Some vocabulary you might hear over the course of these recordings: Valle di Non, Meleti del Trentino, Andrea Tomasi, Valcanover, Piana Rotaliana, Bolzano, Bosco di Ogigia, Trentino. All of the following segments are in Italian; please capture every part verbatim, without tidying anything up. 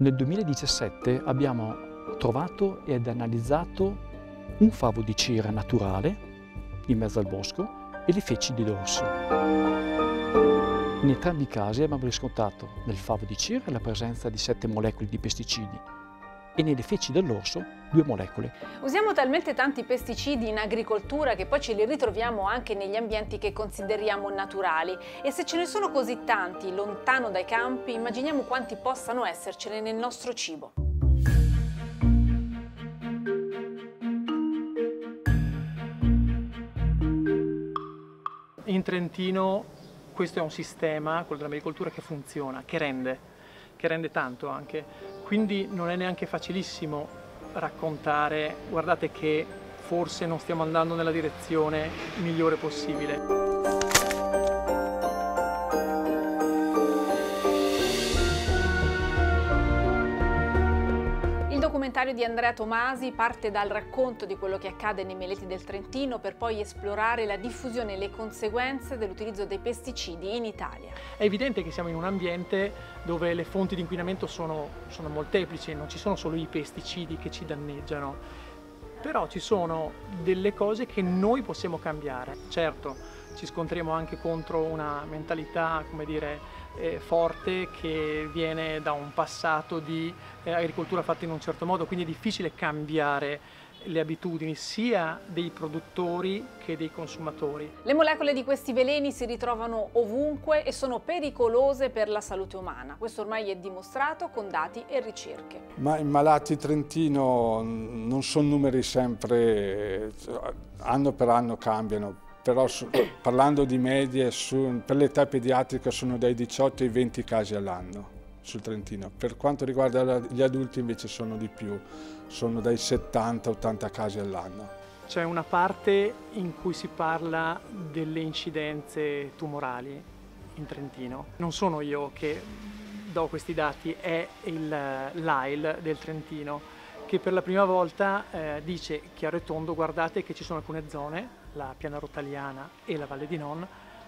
Nel duemiladiciassette abbiamo trovato ed analizzato un favo di cera naturale in mezzo al bosco e le feci di dorso. In entrambi i casi abbiamo riscontrato nel favo di cera la presenza di sette molecole di pesticidi e nelle feci dell'orso due molecole. Usiamo talmente tanti pesticidi in agricoltura che poi ce li ritroviamo anche negli ambienti che consideriamo naturali, e se ce ne sono così tanti lontano dai campi, immaginiamo quanti possano essercene nel nostro cibo. In Trentino questo è un sistema, quello dell'agricoltura, che funziona, che rende, che rende tanto anche. Quindi non è neanche facilissimo raccontare, guardate che forse non stiamo andando nella direzione migliore possibile. Il documentario di Andrea Tomasi parte dal racconto di quello che accade nei meleti del Trentino per poi esplorare la diffusione e le conseguenze dell'utilizzo dei pesticidi in Italia. È evidente che siamo in un ambiente dove le fonti di inquinamento sono, sono molteplici, non ci sono solo i pesticidi che ci danneggiano, però ci sono delle cose che noi possiamo cambiare. Certo, ci scontriamo anche contro una mentalità, come dire, Eh, forte, che viene da un passato di eh, agricoltura fatta in un certo modo, quindi è difficile cambiare le abitudini sia dei produttori che dei consumatori. Le molecole di questi veleni si ritrovano ovunque e sono pericolose per la salute umana. Questo ormai è dimostrato con dati e ricerche. Ma i malati Trentino non sono numeri sempre, anno per anno cambiano. Però su, parlando di medie, su, per l'età pediatrica sono dai diciotto ai venti casi all'anno sul Trentino. Per quanto riguarda la, gli adulti invece sono di più, sono dai settanta ottanta casi all'anno. C'è una parte in cui si parla delle incidenze tumorali in Trentino. Non sono io che do questi dati, è l'AIL del Trentino, che per la prima volta eh, dice chiaro e tondo: guardate che ci sono alcune zone, la Piana Rotaliana e la Valle di Non,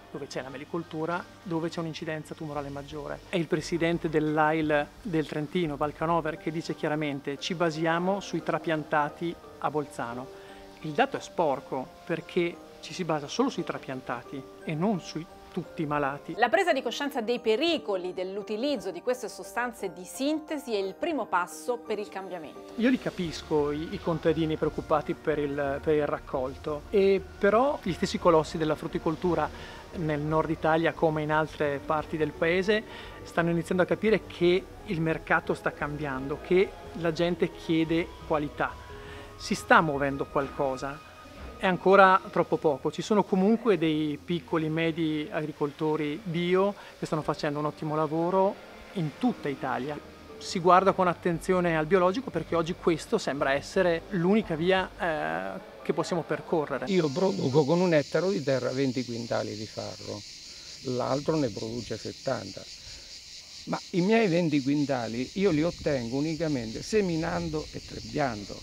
dove c'è la melicoltura, dove c'è un'incidenza tumorale maggiore. È il presidente dell'AIL del Trentino, Valcanover, che dice chiaramente: ci basiamo sui trapiantati a Bolzano. Il dato è sporco, perché ci si basa solo sui trapiantati e non sui tutti malati. La presa di coscienza dei pericoli dell'utilizzo di queste sostanze di sintesi è il primo passo per il cambiamento. Io li capisco, i, i contadini preoccupati per il, per il raccolto, e però gli stessi colossi della frutticoltura nel nord Italia, come in altre parti del paese, stanno iniziando a capire che il mercato sta cambiando, che la gente chiede qualità. Si sta muovendo qualcosa. È ancora troppo poco, ci sono comunque dei piccoli e medi agricoltori bio che stanno facendo un ottimo lavoro in tutta Italia. Si guarda con attenzione al biologico, perché oggi questo sembra essere l'unica via eh, che possiamo percorrere. Io produco con un ettaro di terra venti quintali di farro, l'altro ne produce settanta, ma i miei venti quintali io li ottengo unicamente seminando e trebbiando.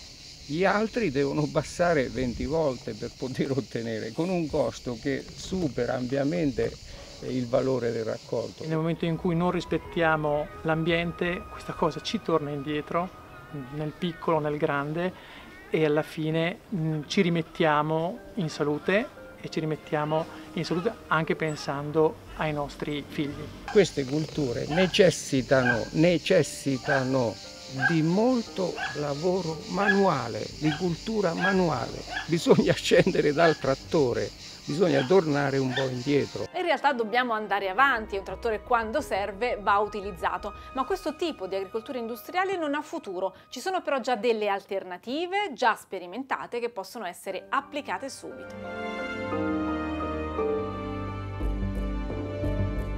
Gli altri devono passare venti volte per poter ottenere, con un costo che supera ampiamente il valore del raccolto. Nel momento in cui non rispettiamo l'ambiente, questa cosa ci torna indietro, nel piccolo, nel grande, e alla fine ci rimettiamo in salute, e ci rimettiamo in salute anche pensando ai nostri figli. Queste culture necessitano, necessitano di molto lavoro manuale, di cultura manuale. Bisogna scendere dal trattore, bisogna tornare un po' indietro. In realtà dobbiamo andare avanti, un trattore quando serve va utilizzato, ma questo tipo di agricoltura industriale non ha futuro. Ci sono però già delle alternative, già sperimentate, che possono essere applicate subito.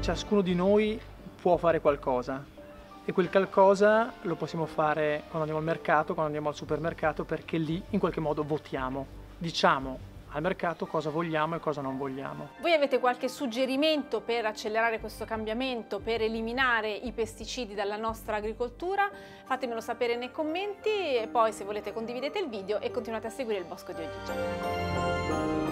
Ciascuno di noi può fare qualcosa, e quel qualcosa lo possiamo fare quando andiamo al mercato, quando andiamo al supermercato, perché lì in qualche modo votiamo, diciamo al mercato cosa vogliamo e cosa non vogliamo. Voi avete qualche suggerimento per accelerare questo cambiamento, per eliminare i pesticidi dalla nostra agricoltura? Fatemelo sapere nei commenti, e poi se volete condividete il video e continuate a seguire il Bosco di Ogigia.